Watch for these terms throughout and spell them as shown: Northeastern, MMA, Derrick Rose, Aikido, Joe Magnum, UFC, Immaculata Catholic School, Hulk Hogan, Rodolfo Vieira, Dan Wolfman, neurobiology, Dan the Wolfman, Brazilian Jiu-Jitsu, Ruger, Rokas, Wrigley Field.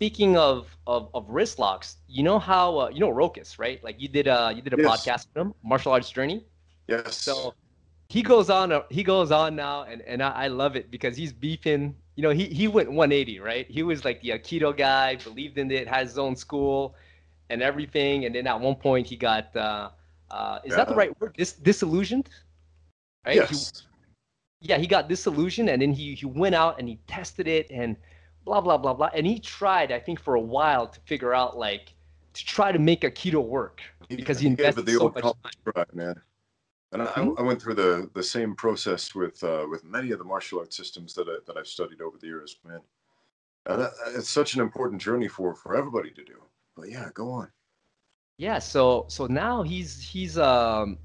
speaking of wrist locks, you know how you know Rokas, right? Like you did a yes. podcast with him, Martial Arts Journey. Yes. So he goes on now, and I love it because he's beefing. You know, he went 180, right? He was like the Aikido guy, believed in it, had his own school, and everything. And then at one point he got is that the right word? Disillusioned, right? Yes. He got disillusioned, and then he went out and he tested it and. Blah, blah, blah, blah. And he tried, I think, for a while to figure out, like, to try to make Aikido work because he invested so much time. Right, man. And I went through the same process with many of the martial arts systems that I've studied over the years, man. And it's such an important journey for everybody to do. But, yeah, go on. Yeah, so now he's talking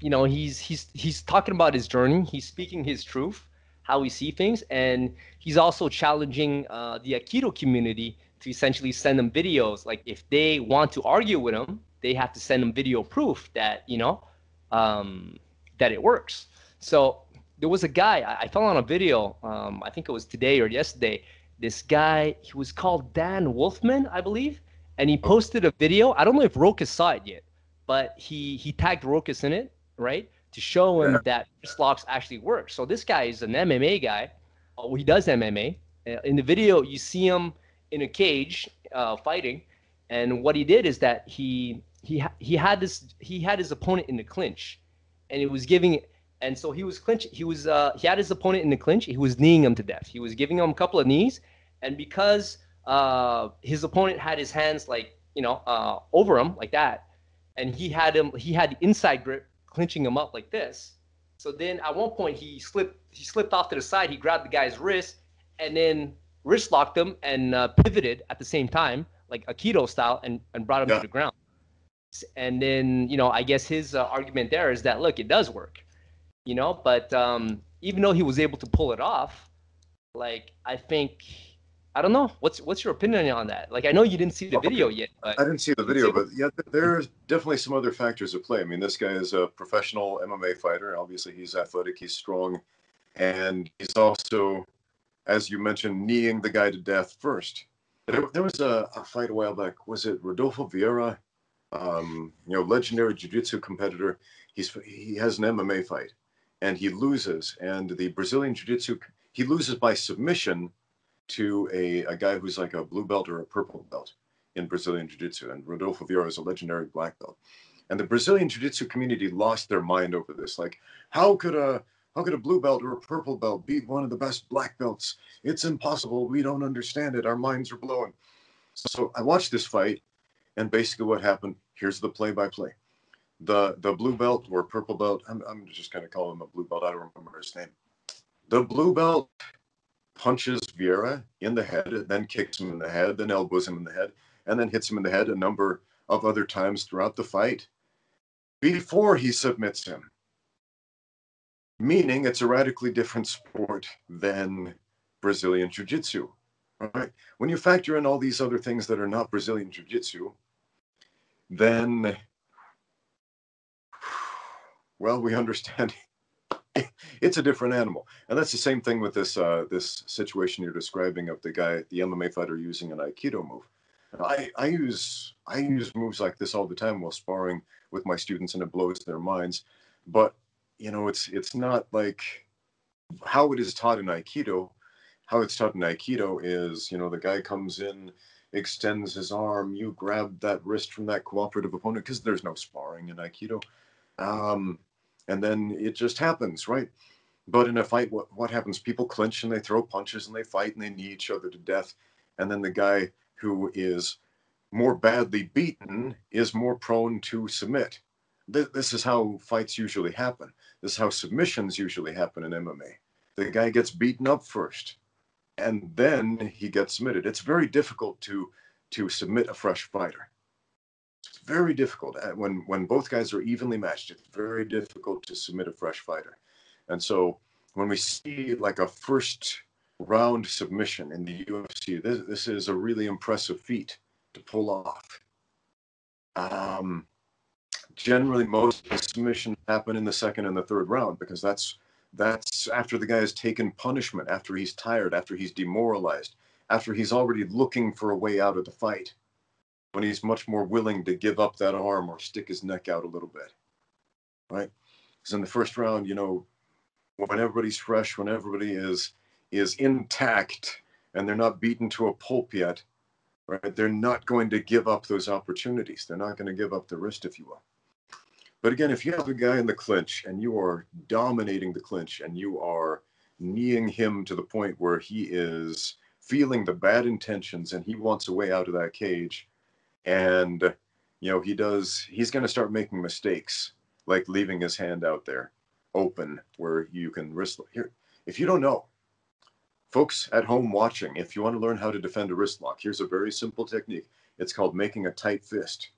about his journey. He's speaking his truth. How we see things, and he's also challenging the Aikido community to essentially send them videos. Like if they want to argue with him, they have to send him video proof that that it works. So there was a guy I fell on a video. I think it was today or yesterday. This guy, he was called Dan Wolfman, I believe, and he posted a video. I don't know if Rokas saw it yet, but he tagged Rokas in it, right? To show him that wrist locks actually work. So this guy is an MMA guy. Oh, he does MMA. In the video, you see him in a cage fighting, and what he did is that he had his opponent in the clinch, and it was giving. And so he was clinching. He had his opponent in the clinch. He was kneeing him to death. He was giving him a couple of knees, and because his opponent had his hands over him like that, and he had the inside grip. Clinching him up like this. So then at one point he slipped off to the side, he grabbed the guy's wrist and then wrist locked him and pivoted at the same time, like Aikido style, and brought him to the ground. And then, I guess his argument there is that, look, it does work, but even though he was able to pull it off, like, I think, I don't know. What's your opinion on that? Like, I know you didn't see the video yet. But I didn't see the video, but yeah, there's definitely some other factors at play. I mean, this guy is a professional MMA fighter. Obviously, he's athletic, he's strong, and he's also, as you mentioned, kneeing the guy to death first. There was a fight a while back. Was it Rodolfo Vieira? Legendary Jiu-Jitsu competitor. He has an MMA fight, and he loses. And the Brazilian Jiu-Jitsu, he loses by submission to a guy who's like a blue belt or a purple belt in Brazilian Jiu-Jitsu. And Rodolfo Vieira is a legendary black belt. And the Brazilian Jiu-Jitsu community lost their mind over this. Like, how could a blue belt or a purple belt beat one of the best black belts? It's impossible. We don't understand it. Our minds are blown. So I watched this fight, and basically what happened, here's the play-by-play. The blue belt or purple belt, I'm just going to call him a blue belt. I don't remember his name. The blue belt punches Vieira in the head, and then kicks him in the head, then elbows him in the head, and then hits him in the head a number of other times throughout the fight before he submits him. Meaning it's a radically different sport than Brazilian Jiu-Jitsu. Right? When you factor in all these other things that are not Brazilian Jiu-Jitsu, then, well, we understand it's a different animal. And that's the same thing with this this situation you're describing of the guy, the MMA fighter, using an Aikido move. I use moves like this all the time while sparring with my students, and it blows their minds. But, it's not like how it is taught in Aikido. How it's taught in Aikido is, the guy comes in, extends his arm, you grab that wrist from that cooperative opponent, because there's no sparring in Aikido. And then it just happens, right? But in a fight, what happens? People clinch and they throw punches and they fight and they knee each other to death. And then the guy who is more badly beaten is more prone to submit. This is how fights usually happen. This is how submissions usually happen in MMA. The guy gets beaten up first, and then he gets submitted. It's very difficult to submit a fresh fighter. Very difficult when both guys are evenly matched. It's very difficult to submit a fresh fighter, and so when we see like a first round submission in the UFC, this is a really impressive feat to pull off. Generally, most submissions happen in the second and the third round, because that's after the guy has taken punishment, after he's tired, after he's demoralized, after he's already looking for a way out of the fight, when he's much more willing to give up that arm or stick his neck out a little bit, right? Because in the first round, you know, when everybody's fresh, when everybody is intact and they're not beaten to a pulp yet, right? They're not going to give up those opportunities. They're not going to give up the wrist, if you will. But again, if you have a guy in the clinch and you are dominating the clinch and you are kneeing him to the point where he is feeling the bad intentions and he wants a way out of that cage, and, you know, he's going to start making mistakes, like leaving his hand out there open where you can wrist lock. Here, if you don't know, folks at home watching, if you want to learn how to defend a wrist lock, here's a very simple technique. It's called making a tight fist.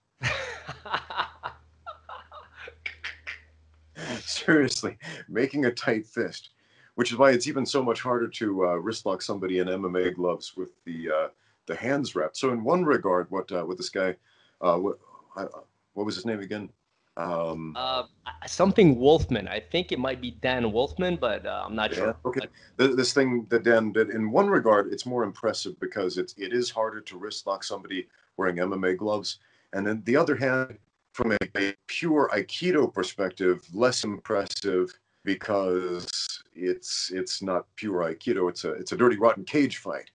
Seriously, making a tight fist, which is why it's even so much harder to wrist lock somebody in MMA gloves with the hands wrapped. So in one regard, what this guy, what was his name again? Something Wolfman. I think it might be Dan Wolfman, but I'm not sure. Okay. This thing that Dan did, in one regard, it's more impressive because it is harder to wrist lock somebody wearing MMA gloves. And then the other hand, from a pure Aikido perspective, less impressive because it's not pure Aikido. It's a dirty rotten cage fight.